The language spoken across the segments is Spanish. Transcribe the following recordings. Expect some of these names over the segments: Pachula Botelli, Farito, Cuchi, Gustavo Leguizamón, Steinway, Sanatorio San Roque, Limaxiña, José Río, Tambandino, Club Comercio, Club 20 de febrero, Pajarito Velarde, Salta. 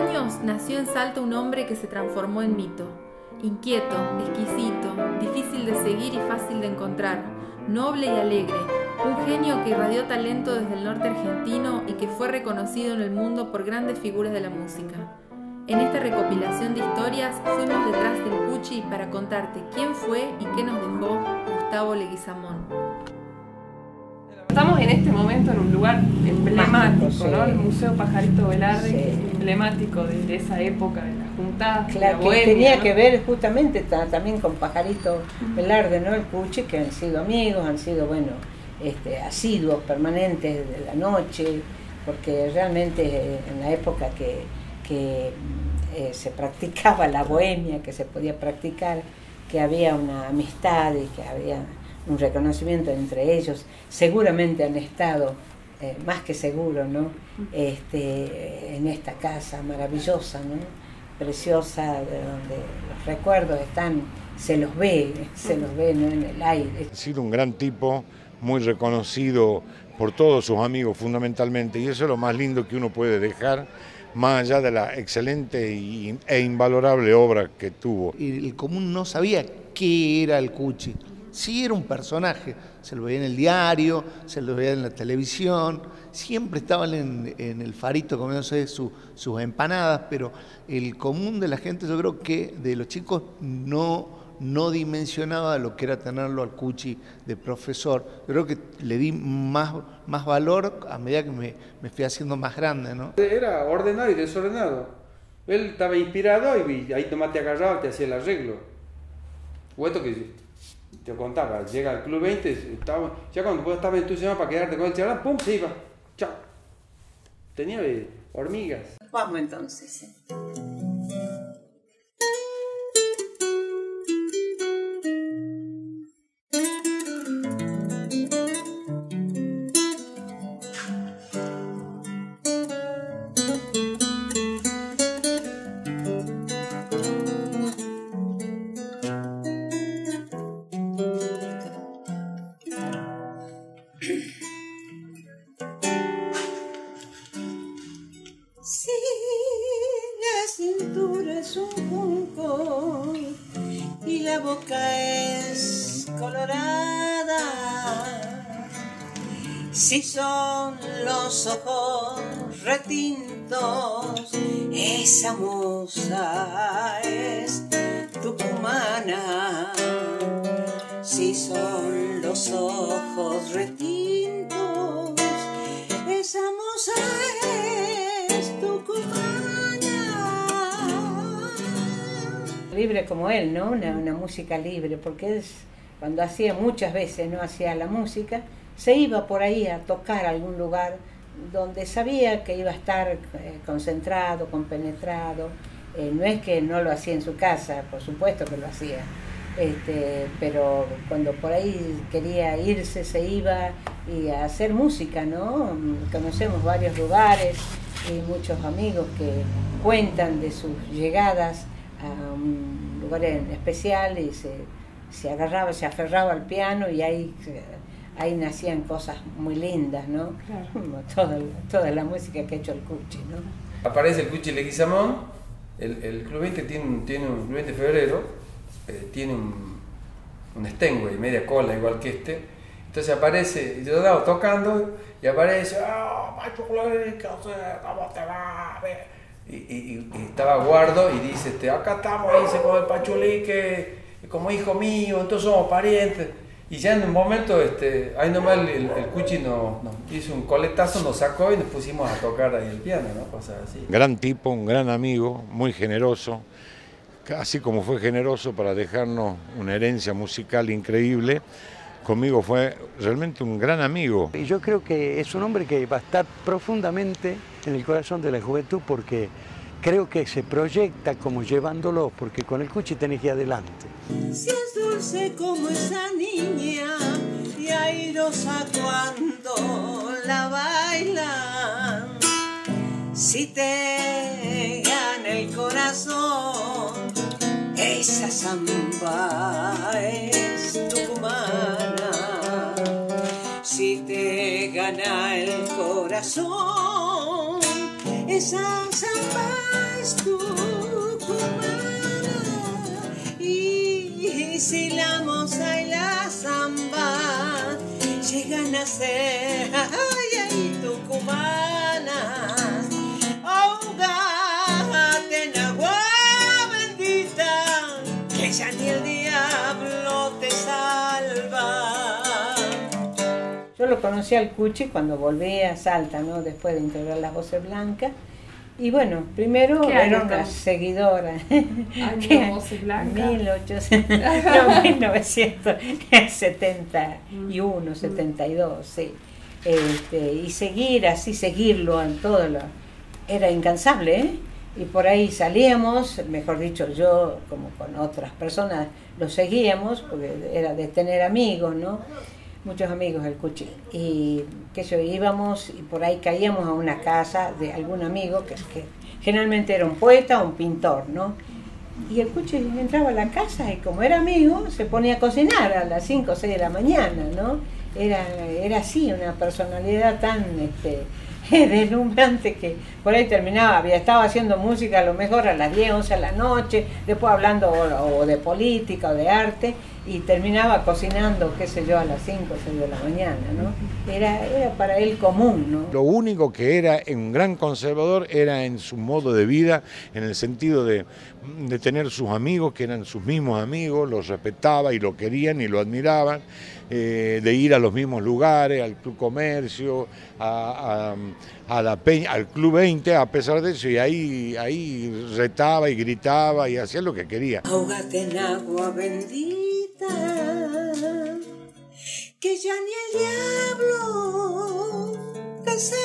años nació en Salta un hombre que se transformó en mito. Inquieto, exquisito, difícil de seguir y fácil de encontrar, noble y alegre, un genio que irradió talento desde el norte argentino y que fue reconocido en el mundo por grandes figuras de la música. En esta recopilación de historias fuimos detrás del Cuchi para contarte quién fue y qué nos dejó Gustavo Leguizamón. Estamos en este momento en un lugar emblemático, sí, ¿no? El Museo Pajarito Velarde, sí, que es emblemático de esa época, de las juntadas, claro, de la bohemia, que tenía, ¿no?, que ver justamente también con Pajarito Velarde, ¿no? El Cuchi, que han sido amigos, han sido, bueno, asiduos permanentes de la noche, porque realmente en la época que se practicaba la bohemia, que se podía practicar, que había una amistad y que había un reconocimiento entre ellos, seguramente han estado, más que seguro, ¿no?, en esta casa maravillosa, ¿no?, preciosa, de donde los recuerdos están, se los ve, ¿no?, en el aire. Ha sido un gran tipo, muy reconocido por todos sus amigos fundamentalmente, y eso es lo más lindo que uno puede dejar, más allá de la excelente e invalorable obra que tuvo. El común no sabía qué era el Cuchi. Sí era un personaje, se lo veía en el diario, se lo veía en la televisión, siempre estaban en el Farito comiéndose sus empanadas, pero el común de la gente, yo creo que de los chicos, no dimensionaba lo que era tenerlo al Cuchi de profesor. Creo que le di más valor a medida que me fui haciendo más grande, ¿no? Era ordenado y desordenado. Él estaba inspirado y ahí nomás te agarraba, te hacía el arreglo. Cuento que te contaba, llega al Club 20, estaba, ya cuando vos estabas entusiasmado para quedarte con el charla, ¡pum!, se iba. Chao. Tenía hormigas. Vamos entonces. Si la cintura es un junco y la boca es colorada, si son los ojos retintos, esa moza es tucumana. Si son los ojos retintos, esa moza es tucumana. Libre como él, ¿no? Una música libre, porque es, cuando hacía muchas veces, no hacía la música, se iba por ahí a tocar a algún lugar donde sabía que iba a estar concentrado, compenetrado. No es que no lo hacía en su casa, por supuesto que lo hacía. Pero cuando por ahí quería irse, se iba y a hacer música, ¿no? Conocemos varios lugares y muchos amigos que cuentan de sus llegadas a un lugar en especial y se aferraba al piano y ahí nacían cosas muy lindas, ¿no? Claro. Como toda la música que ha hecho el Cuchi, ¿no? Aparece el Cuchi Leguizamón, el Club 20 tiene un Club 20 de febrero, tiene un Steinway, media cola, igual que este. Entonces aparece, yo estaba tocando y aparece, ¡ah, macho Glorica, cómo te va! Y estaba Guardo y dice, acá estamos, dice, con el Pachulique, como hijo mío, entonces somos parientes. Y ya en un momento, ahí nomás el Cuchi nos hizo un coletazo, nos sacó y nos pusimos a tocar ahí el piano, ¿no? Cosas así. Gran tipo, un gran amigo, muy generoso. Así como fue generoso para dejarnos una herencia musical increíble, conmigo fue realmente un gran amigo. Y yo creo que es un hombre que va a estar profundamente en el corazón de la juventud, porque creo que se proyecta como llevándolo, porque con el Cuchi tenés que ir adelante. Si es dulce como esa niña y airosa cuando la bailan, si te gana el corazón, esa samba es tucumana. Si te gana el corazón, esa samba es tucumana y si la moza y la samba llegan a ser tucumanas, ahogate en agua bendita que ya ni el diablo te salva. Yo lo conocí al Cuchi cuando volví a Salta, ¿no? Después de integrar las Voces Blancas. Y bueno, primero era una seguidora. Año Voces Blancas. 1971, 72, sí. Y seguir así, seguirlo en todo lo... Era incansable, ¿eh? Y por ahí salíamos, mejor dicho, yo como con otras personas lo seguíamos, porque era de tener amigos, ¿no? Muchos amigos el Cuchi. Y que yo íbamos y por ahí caíamos a una casa de algún amigo que generalmente era un poeta o un pintor, ¿no? Y el Cuchi entraba a la casa y como era amigo se ponía a cocinar a las 5 o 6 de la mañana, ¿no? Era así, una personalidad tan deslumbrante que por ahí terminaba, había estado haciendo música a lo mejor a las 10, 11 de la noche, después hablando o de política o de arte, y terminaba cocinando, qué sé yo, a las 5 o 6 de la mañana, ¿no? Era para él común, ¿no? Lo único que era un gran conservador era en su modo de vida, en el sentido de tener sus amigos, que eran sus mismos amigos, los respetaba y lo querían y lo admiraban, de ir a los mismos lugares, al Club Comercio, a la Peña, al Club 20, a pesar de eso, y ahí retaba y gritaba y hacía lo que quería. Ahógate en agua bendita, que ya ni el diablo te salva.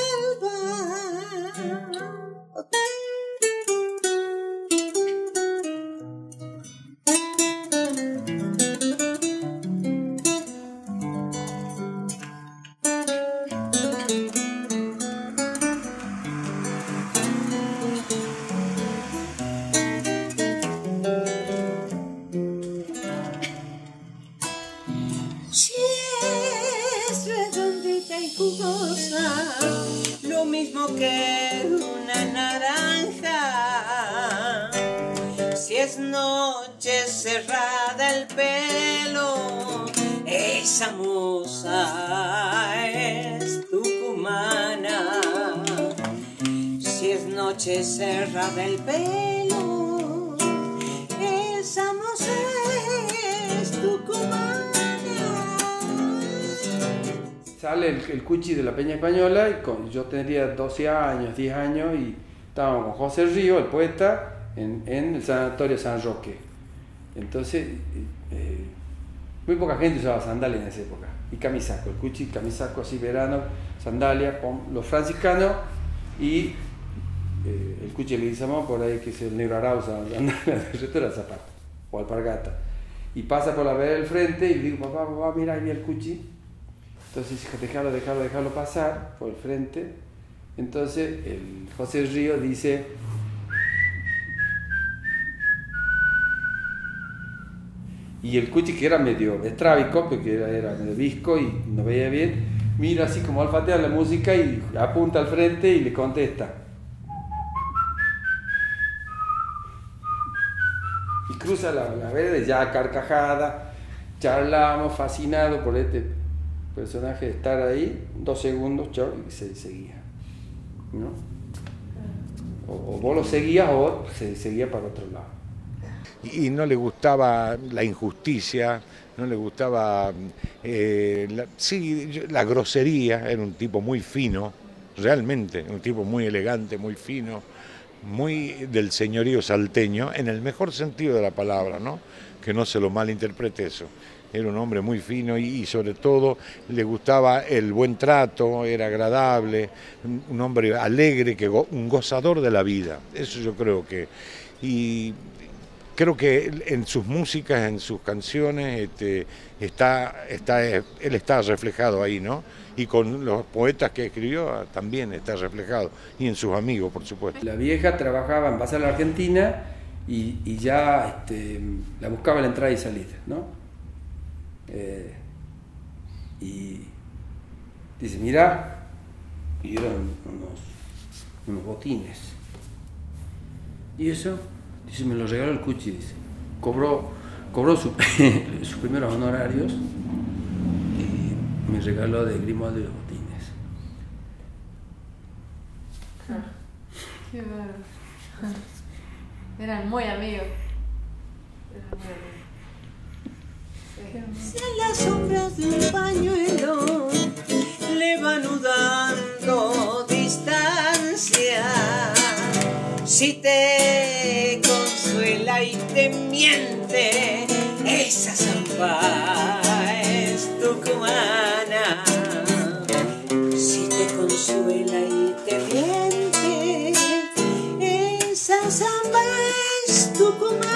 Noche cerrada el pelo, esa moza es tucumana. Si es noche cerrada el pelo, esa moza es tucumana. Sale el Cuchi de la Peña Española y yo tendría 12 años, 10 años y estábamos con José Río, el poeta, en el Sanatorio San Roque. Entonces, muy poca gente usaba sandalias en esa época, y camisaco, el Cuchi, camisaco así, verano, sandalias, los franciscanos, y el Cuchi Leguizamón, por ahí que es el negro arauza, el resto era zapato, o alpargata. Y pasa por la vereda del frente, y le digo, papá, papá, mira, ahí viene el Cuchi. Entonces, dejarlo pasar por el frente. Entonces, el José Río dice, y el Cuchi, que era medio estrábico, porque era medio visco y no veía bien, mira así como alfatea la música y apunta al frente y le contesta. Y cruza la vereda ya carcajada, charlamos, fascinado por este personaje de estar ahí, 2 segundos, chao, y se seguía, ¿no? O vos lo seguías o se seguía para otro lado. Y no le gustaba la injusticia, no le gustaba la grosería. Era un tipo muy fino, realmente, un tipo muy elegante, muy fino, muy del señorío salteño, en el mejor sentido de la palabra, ¿no? Que no se lo malinterprete eso. Era un hombre muy fino y sobre todo le gustaba el buen trato, era agradable, un hombre alegre, un gozador de la vida. Eso yo creo que... Creo que en sus músicas, en sus canciones, él está reflejado ahí, ¿no? Y con los poetas que escribió también está reflejado, y en sus amigos, por supuesto. La vieja trabajaba en base a la Argentina y ya la buscaba en la entrada y salida, ¿no? Y dice, mira, y eran unos unos botines. Y eso, dice, me lo regaló el Cuchi, dice. Cobró sus primeros honorarios y me regaló de Grimaldo y los botines. Ah, qué bárbaro. Eran muy amigos. Si en las sombras de un pañuelo le va anudando distancia, si te consuela y te miente, esa zampa es tucumana. Si te consuela y te miente, esa zampa es tucumana.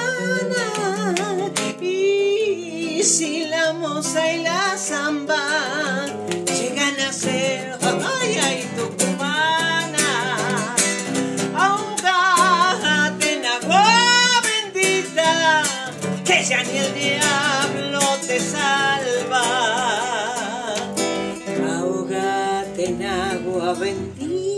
Y si la moza y la zamba llegan a ser, ay, ay, tucumana, ahogate en agua bendita, que ya ni el diablo te salva. Ahogate en agua bendita,